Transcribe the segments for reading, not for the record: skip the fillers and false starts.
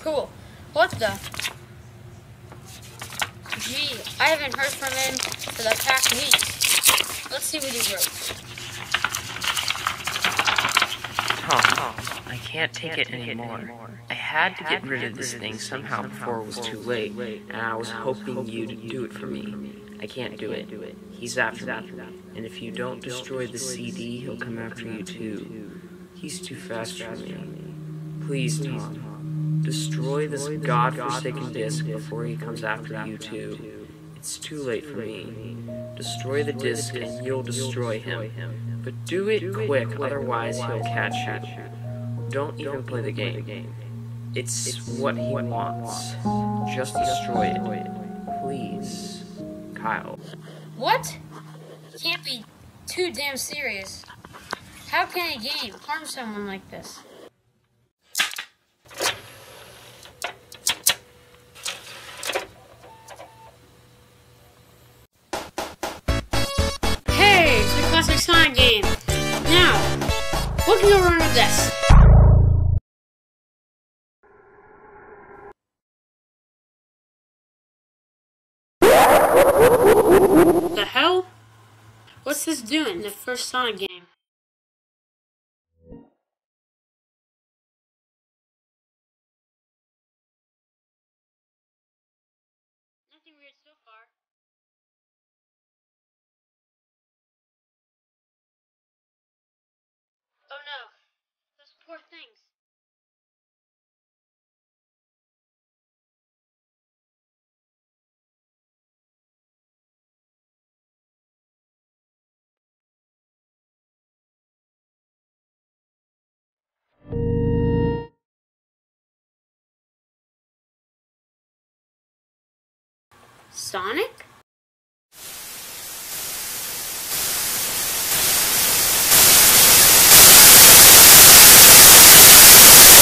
Cool. What the? Gee, I haven't heard from him for the past week. Let's see what he wrote. I can't take it anymore. I had to get rid of this thing somehow before it was too late, and I was hoping you'd do it for me. I can't do it. He's after that. And if you don't destroy the CD, he'll come after you too. He's too fast for me. Please, Tom, destroy this godforsaken disc before he comes after you too. It's too late for me. Destroy the disc and you'll destroy him. But do it quick, otherwise he'll catch you. Don't even play the game. It's what he wants. Just destroy it. Please. Kyle. What? You can't be too damn serious. How can a game harm someone like this? Hey, it's the classic Sonic game. Now, what can go wrong with this? The hell? What's this doing in the first Sonic game? Nothing weird so far. Oh no, those poor things. Sonic?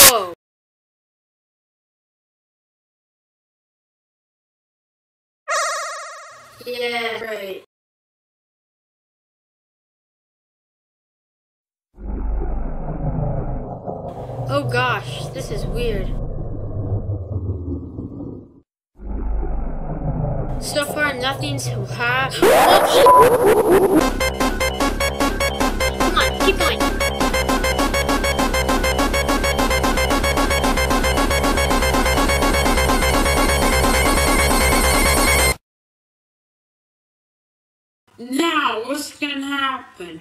Whoa. Yeah, right. Oh gosh, this is weird. So far, nothing's too hot. Come on, keep going. Now, what's gonna happen?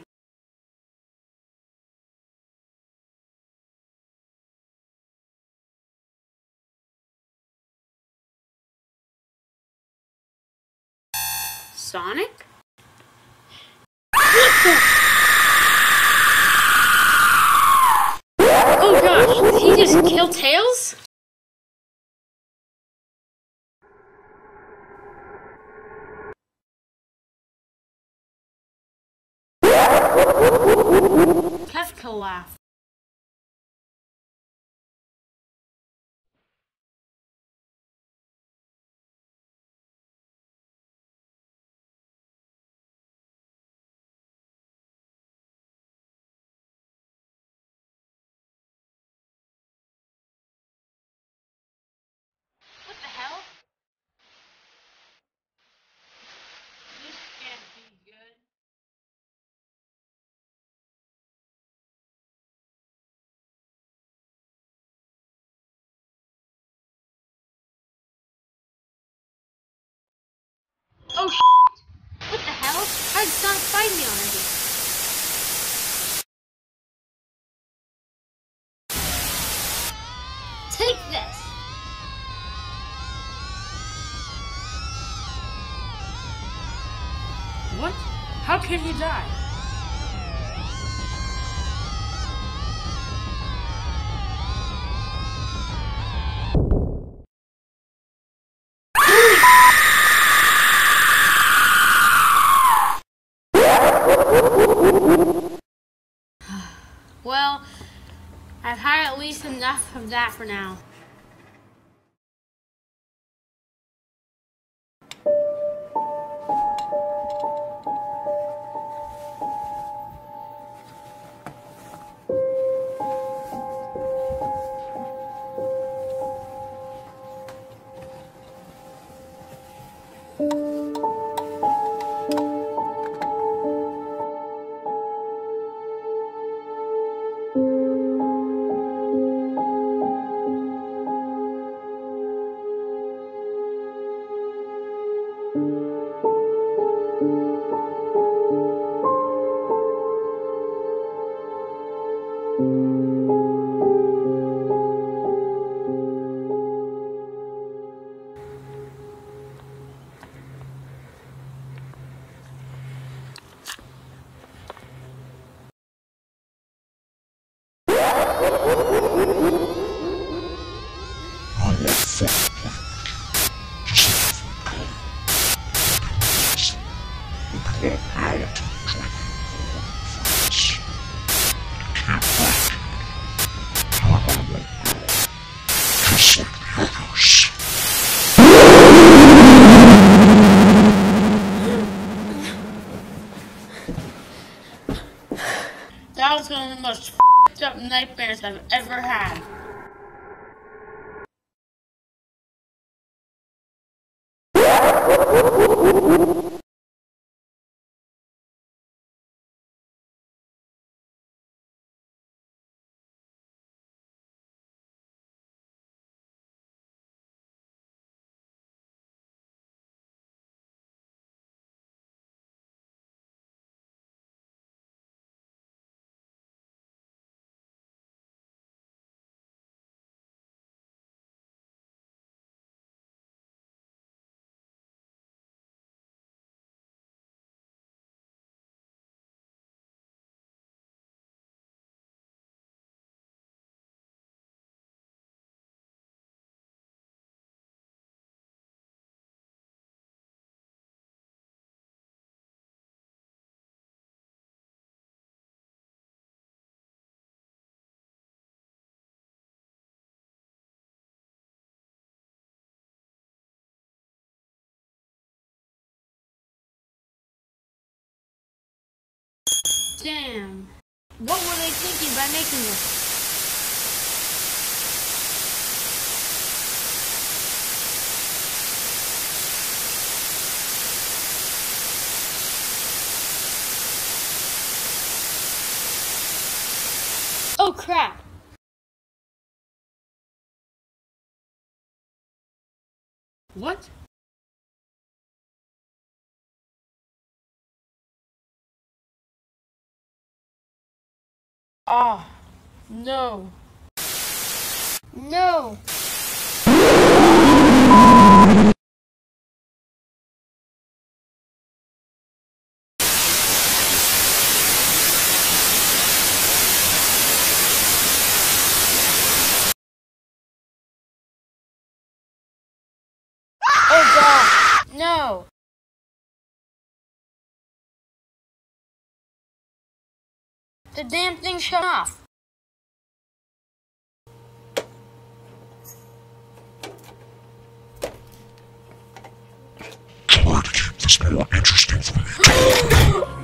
Sonic? What the? Oh gosh, did he just kill Tails? Kefka laughed. Oh shit! What the hell? How did Sonic find me already? Take this! What? How can he die? Well, I've had at least enough of that for now. That was one of the most f***ed up nightmares I've ever had. Damn. What were they thinking by making this? Oh crap! What? Ah, no. No. Oh God, no. The damn thing shut off. It's hard to keep this more interesting for me.